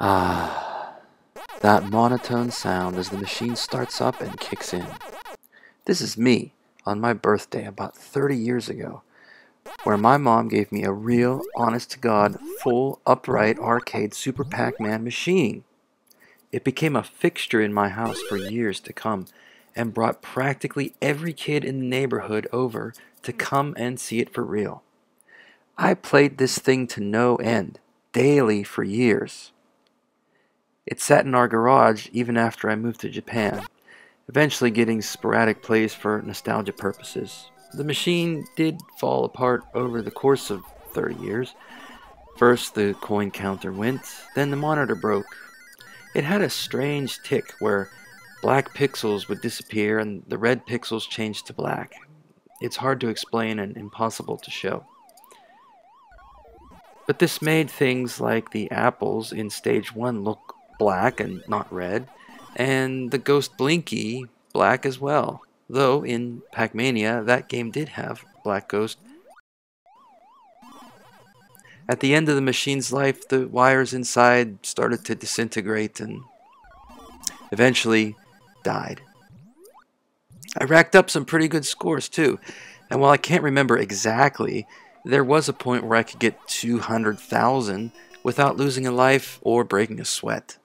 Ah, that monotone sound as the machine starts up and kicks in. This is me on my birthday about 30 years ago, where my mom gave me a real, honest-to-God, full, upright, arcade Super Pac-Man machine. It became a fixture in my house for years to come, and brought practically every kid in the neighborhood over to come and see it for real. I played this thing to no end, daily for years. It sat in our garage even after I moved to Japan, eventually getting sporadic plays for nostalgia purposes. The machine did fall apart over the course of 30 years. First the coin counter went, then the monitor broke. It had a strange tick where black pixels would disappear and the red pixels changed to black. It's hard to explain and impossible to show. But this made things like the apples in stage 1 look black and not red, and the ghost Blinky black as well. Though in Pac-Mania, that game did have black ghost. At the end of the machine's life, the wires inside started to disintegrate and eventually died. I racked up some pretty good scores too, and while I can't remember exactly, there was a point where I could get 200,000 without losing a life or breaking a sweat.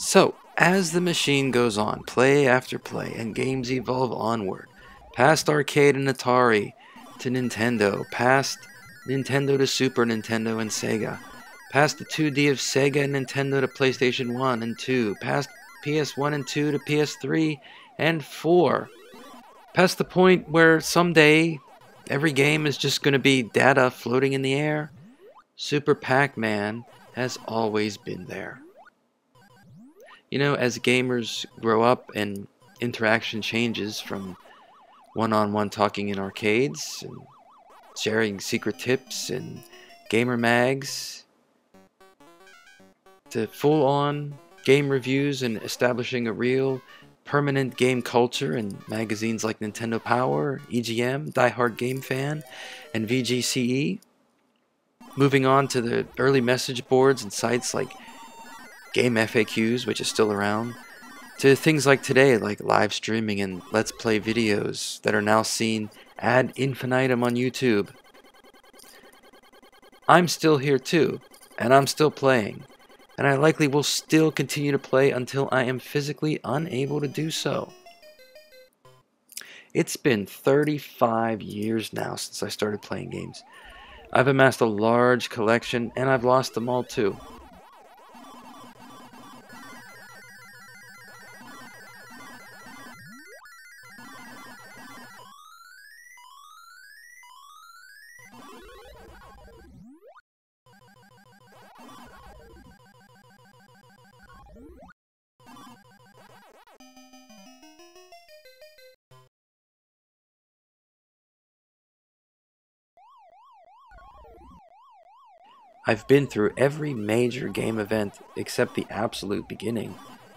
So, as the machine goes on, play after play, and games evolve onward, past arcade and Atari to Nintendo, past Nintendo to Super Nintendo and Sega, past the 2D of Sega and Nintendo to PlayStation 1 and 2, past PS1 and 2 to PS3 and 4, past the point where someday every game is just going to be data floating in the air. Super Pac-Man has always been there. You know, as gamers grow up and interaction changes from one-on-one talking in arcades, and sharing secret tips and gamer mags, to full-on game reviews and establishing a real permanent game culture in magazines like Nintendo Power, EGM, Die Hard Game Fan, and VGCE. Moving on to the early message boards and sites like Game FAQs, which is still around, to things like today, like live streaming and Let's Play videos that are now seen ad infinitum on YouTube. I'm still here too, and I'm still playing, and I likely will still continue to play until I am physically unable to do so. It's been 35 years now since I started playing games. I've amassed a large collection, and I've lost them all too. I've been through every major game event except the absolute beginning,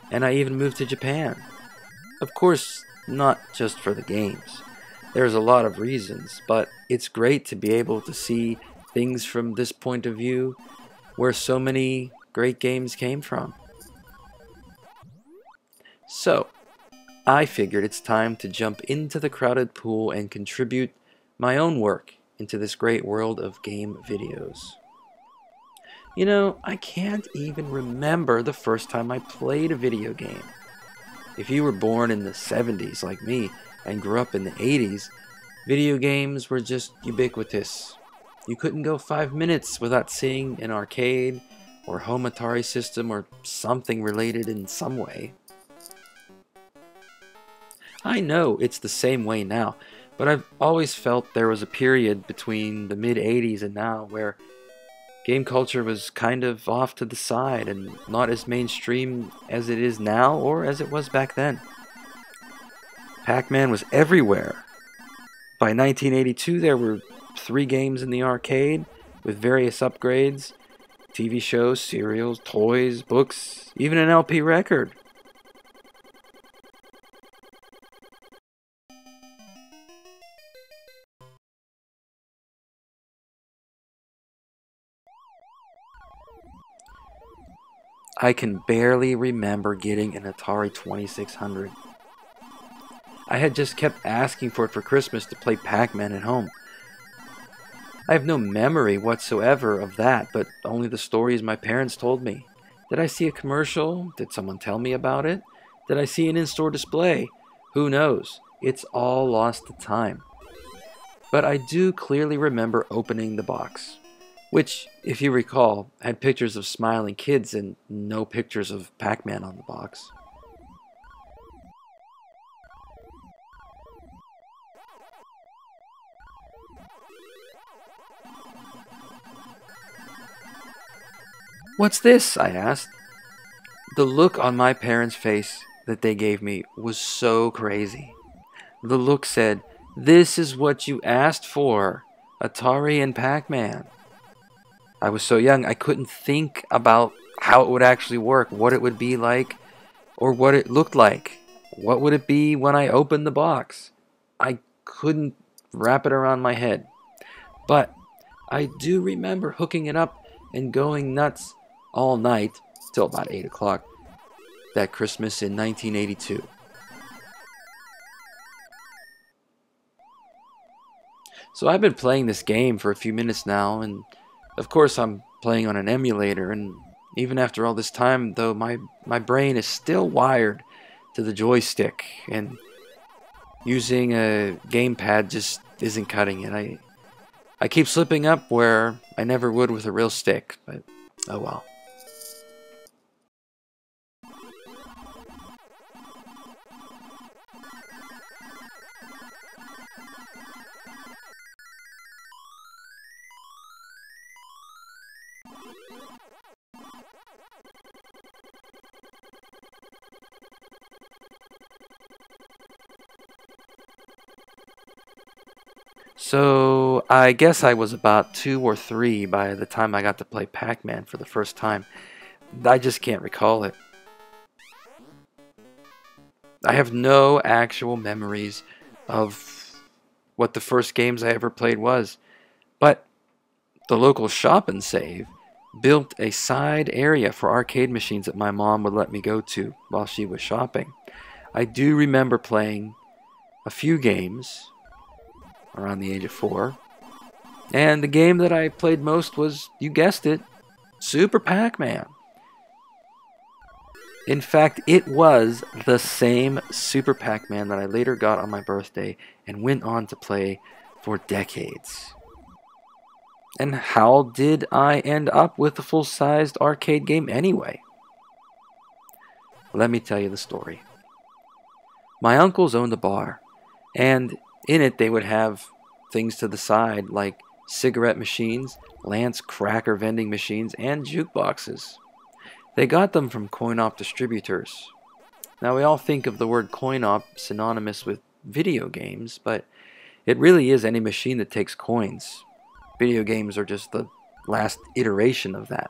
and I even moved to Japan. Of course, not just for the games. There's a lot of reasons, but it's great to be able to see things from this point of view where so many great games came from. So, I figured it's time to jump into the crowded pool and contribute my own work into this great world of game videos. You know, I can't even remember the first time I played a video game. If you were born in the 70s like me and grew up in the 80s, video games were just ubiquitous. You couldn't go 5 minutes without seeing an arcade or home Atari system or something related in some way. I know it's the same way now, but I've always felt there was a period between the mid-80s and now where game culture was kind of off to the side and not as mainstream as it is now or as it was back then. Pac-Man was everywhere. By 1982, there were 3 games in the arcade with various upgrades, TV shows, serials, toys, books, even an LP record. I can barely remember getting an Atari 2600. I had just kept asking for it for Christmas to play Pac-Man at home. I have no memory whatsoever of that, but only the stories my parents told me. Did I see a commercial? Did someone tell me about it? Did I see an in-store display? Who knows? It's all lost to time. But I do clearly remember opening the box, which, if you recall, had pictures of smiling kids and no pictures of Pac-Man on the box. "What's this?" I asked. The look on my parents' face that they gave me was so crazy. The look said, "This is what you asked for, Atari and Pac-Man." I was so young I couldn't think about how it would actually work, what it would be like, or what it looked like. What would it be when I opened the box? I couldn't wrap it around my head. But I do remember hooking it up and going nuts all night, till about 8 o'clock, that Christmas in 1982. So I've been playing this game for a few minutes now, and of course I'm playing on an emulator, and even after all this time, though, my brain is still wired to the joystick, and using a gamepad just isn't cutting it. I keep slipping up where I never would with a real stick, but oh well. So I guess I was about 2 or 3 by the time I got to play Pac-Man for the first time. I just can't recall it. I have no actual memories of what the first games I ever played was, but the local Shop and Save built a side area for arcade machines that my mom would let me go to while she was shopping. I do remember playing a few games around the age of 4, and the game that I played most was, you guessed it, Super Pac-Man. In fact, it was the same Super Pac-Man that I later got on my birthday and went on to play for decades. And how did I end up with a full-sized arcade game anyway? Let me tell you the story. My uncles owned a bar, and in it, they would have things to the side like cigarette machines, Lance cracker vending machines, and jukeboxes. They got them from coin-op distributors. Now, we all think of the word coin-op synonymous with video games, but it really is any machine that takes coins. Video games are just the last iteration of that.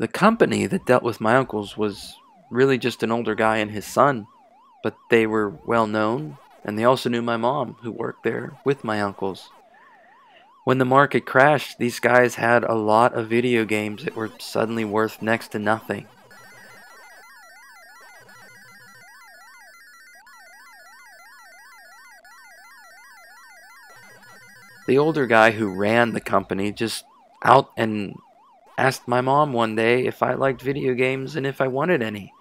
The company that dealt with my uncles was really just an older guy and his son, but they were well known. And they also knew my mom, who worked there with my uncles. When the market crashed, these guys had a lot of video games that were suddenly worth next to nothing. The older guy who ran the company just out and asked my mom one day if I liked video games and if I wanted any.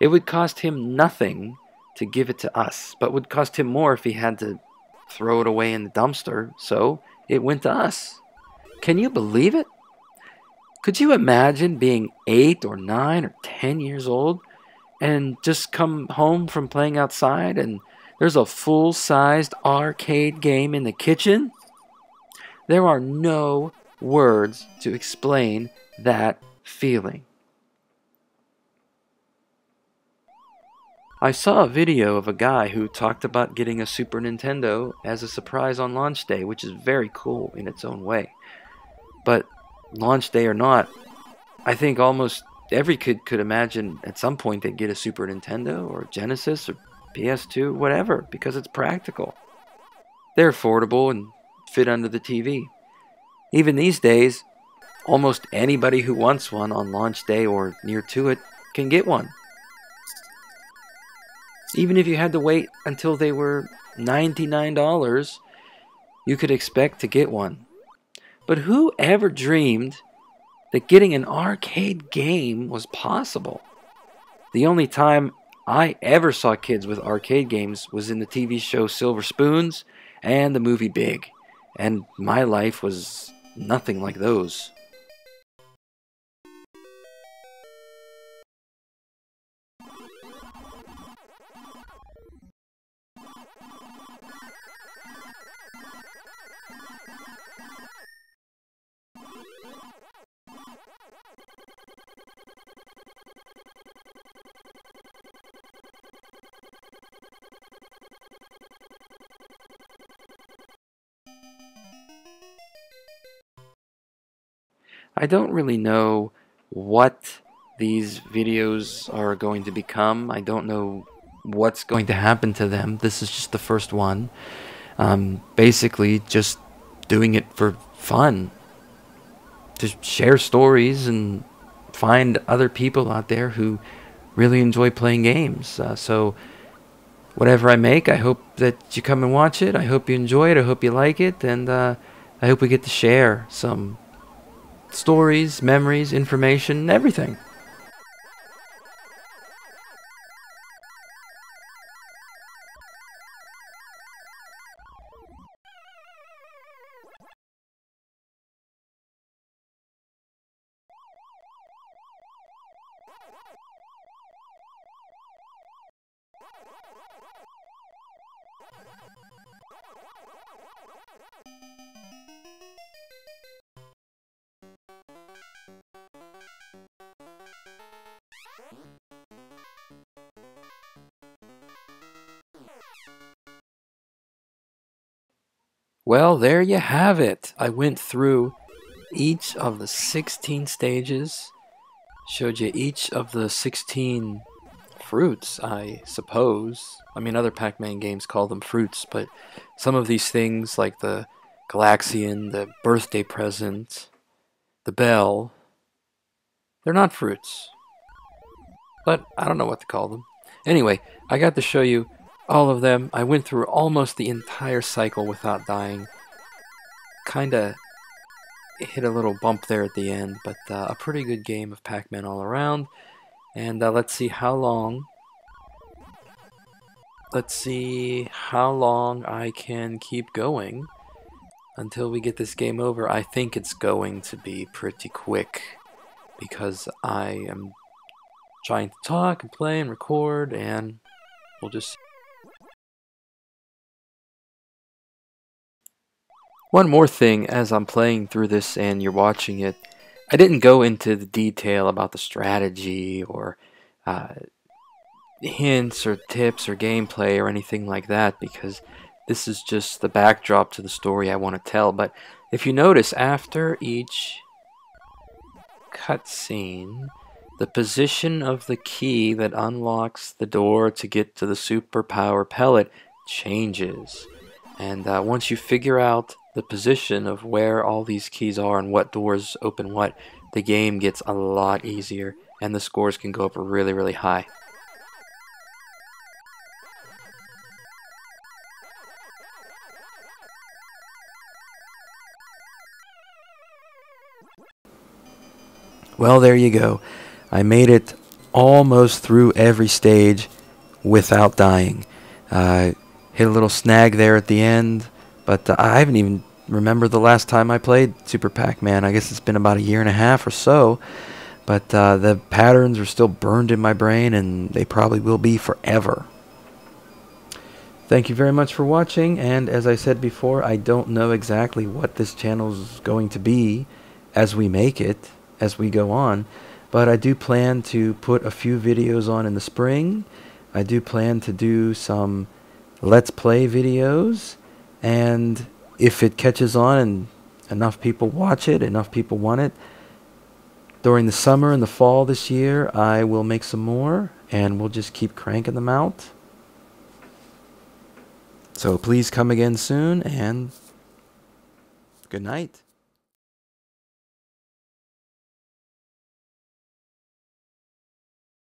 It would cost him nothing to give it to us, but would cost him more if he had to throw it away in the dumpster, so it went to us. Can you believe it? Could you imagine being 8 or 9 or 10 years old and just come home from playing outside and there's a full-sized arcade game in the kitchen? There are no words to explain that feeling. I saw a video of a guy who talked about getting a Super Nintendo as a surprise on launch day, which is very cool in its own way. But launch day or not, I think almost every kid could imagine at some point they'd get a Super Nintendo or Genesis or PS2, whatever, because it's practical. They're affordable and fit under the TV. Even these days, Almost anybody who wants one on launch day or near to it can get one. Even if you had to wait until they were $99, you could expect to get one. But who ever dreamed that getting an arcade game was possible? The only time I ever saw kids with arcade games was in the TV show Silver Spoons and the movie Big, and my life was nothing like those. I don't really know what these videos are going to become. I don't know what's going to happen to them. This is just the first one. Basically just doing it for fun. To share stories and find other people out there who really enjoy playing games. So whatever I make, I hope that you come and watch it. I hope you enjoy it. I hope you like it. And I hope we get to share some stories, memories, information, everything. Well, there you have it. I went through each of the 16 stages, showed you each of the 16 fruits, I suppose. I mean, other Pac-Man games call them fruits, but some of these things, like the Galaxian, the birthday present, the bell, they're not fruits. But I don't know what to call them. Anyway, I got to show you all of them. I went through almost the entire cycle without dying. Kinda hit a little bump there at the end, but a pretty good game of Pac-Man all around. And let's see how long. Let's see how long I can keep going until we get this game over. I think it's going to be pretty quick because I am trying to talk and play and record, and we'll just see. One more thing as I'm playing through this and you're watching it, I didn't go into the detail about the strategy or hints or tips or gameplay or anything like that, because this is just the backdrop to the story I want to tell. But if you notice, after each cutscene, the position of the key that unlocks the door to get to the Super Power pellet changes. And once you figure out the position of where all these keys are and what doors open what, the game gets a lot easier and the scores can go up really, really high. Well, there you go. I made it almost through every stage without dying. Hit a little snag there at the end. But I haven't even remembered the last time I played Super Pac-Man. I guess it's been about a year and a half or so. But the patterns are still burned in my brain, and they probably will be forever. Thank you very much for watching. And as I said before, I don't know exactly what this channel's going to be as we make it, as we go on. But I do plan to put a few videos on in the spring. I do plan to do some Let's Play videos. And if it catches on and enough people watch it, enough people want it, during the summer and the fall this year, I will make some more, and we'll just keep cranking them out. So please come again soon, and good night.